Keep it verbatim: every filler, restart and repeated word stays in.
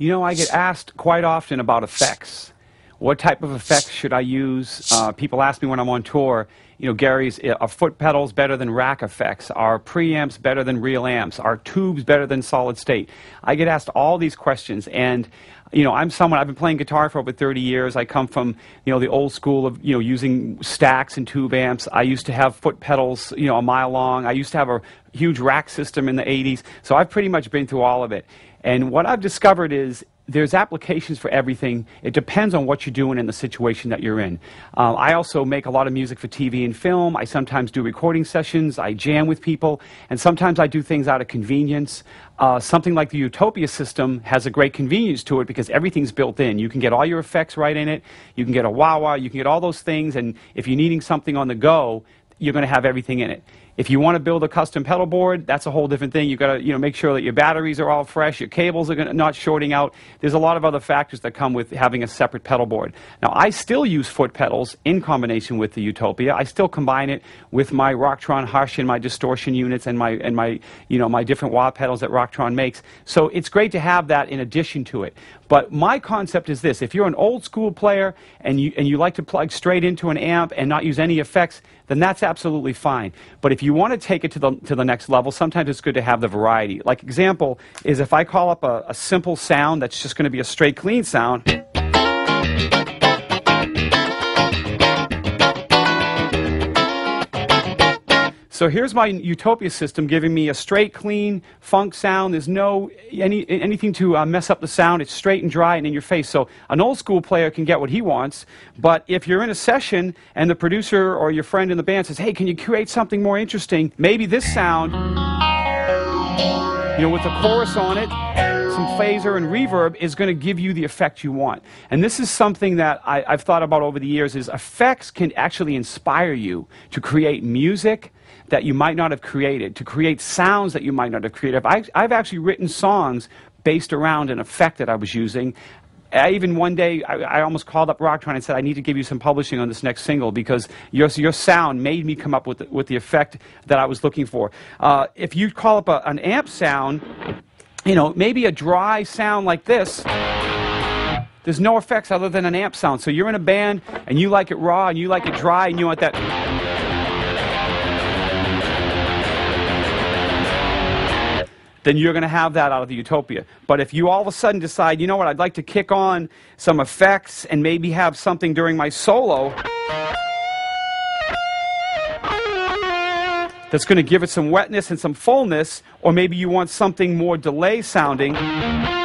You know, I get asked quite often about effects. What type of effects should I use? Uh, people ask me when I'm on tour, you know, Gary's, are foot pedals better than rack effects? Are preamps better than real amps? Are tubes better than solid state? I get asked all these questions, and, you know, I'm someone, I've been playing guitar for over thirty years. I come from, you know, the old school of, you know, using stacks and tube amps. I used to have foot pedals, you know, a mile long. I used to have a huge rack system in the eighties. So I've pretty much been through all of it. And what I've discovered is, there's applications for everything. It depends on what you're doing and the situation that you're in. Uh, I also make a lot of music for T V and film. I sometimes do recording sessions. I jam with people. And sometimes I do things out of convenience. Uh, something like the Utopia system has a great convenience to it because everything's built in. You can get all your effects right in it. You can get a wah-wah. You can get all those things. And if you're needing something on the go, you're going to have everything in it. If you want to build a custom pedal board, that's a whole different thing. You've got to, you know, make sure that your batteries are all fresh, your cables are gonna, not shorting out. There's a lot of other factors that come with having a separate pedal board. Now, I still use foot pedals in combination with the Utopia. I still combine it with my Rocktron Hush and my distortion units and my, and my, you know, my different wah pedals that Rocktron makes. So it's great to have that in addition to it. But my concept is this: if you're an old school player and you, and you like to plug straight into an amp and not use any effects, then that's absolutely fine. But if you You want to take it to the to the next level, sometimes it's good to have the variety. Like example is if I call up a, a simple sound that's just going to be a straight clean sound. So here's my Utopia system giving me a straight clean funk sound. There's no any anything to uh, mess up the sound. It's straight and dry and in your face. So an old school player can get what he wants, but if you're in a session and the producer or your friend in the band says, "Hey, can you create something more interesting? Maybe this sound, you know, with a chorus on it, some phaser and reverb is going to give you the effect you want." And this is something that I, I've thought about over the years, is effects can actually inspire you to create music that you might not have created, to create sounds that you might not have created. I, I've actually written songs based around an effect that I was using. I even one day, I, I almost called up Rocktron and said, "I need to give you some publishing on this next single because your, your sound made me come up with the, with the effect that I was looking for." Uh, if you call up a, an amp sound, you know, maybe a dry sound like this, there's no effects other than an amp sound. So you're in a band and you like it raw and you like it dry and you want that. Then you're going to have that out of the Utopia. But if you all of a sudden decide, you know what, I'd like to kick on some effects and maybe have something during my solo that's going to give it some wetness and some fullness, or maybe you want something more delay sounding.